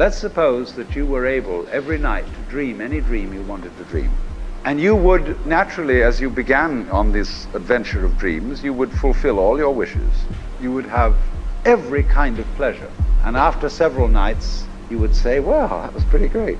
Let's suppose that you were able every night to dream any dream you wanted to dream. And you would naturally, as you began on this adventure of dreams, you would fulfill all your wishes. You would have every kind of pleasure. And after several nights, you would say, well, that was pretty great.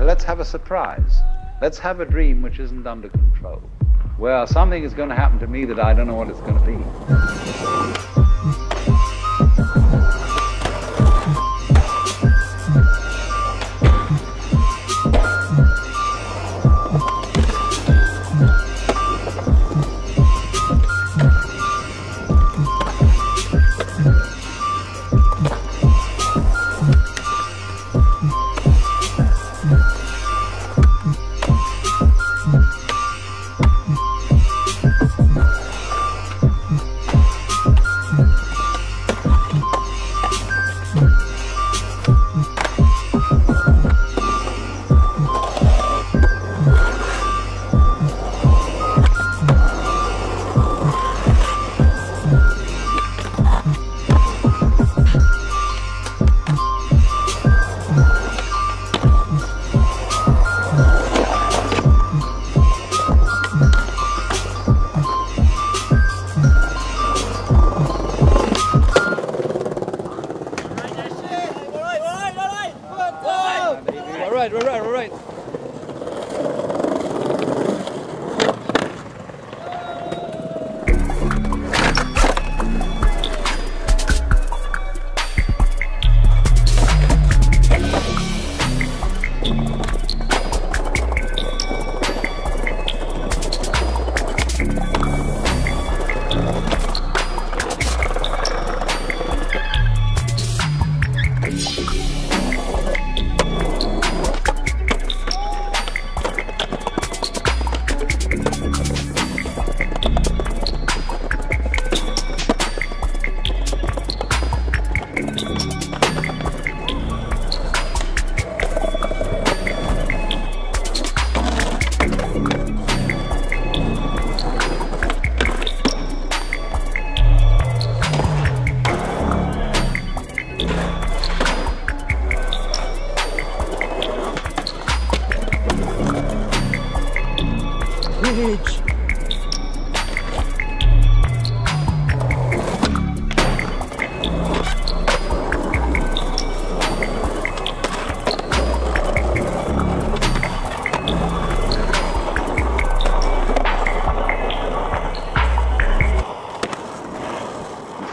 Let's have a surprise. Let's have a dream which isn't under control. Well, something is going to happen to me that I don't know what it's going to be.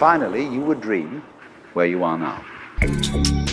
finally you would dream where you are now.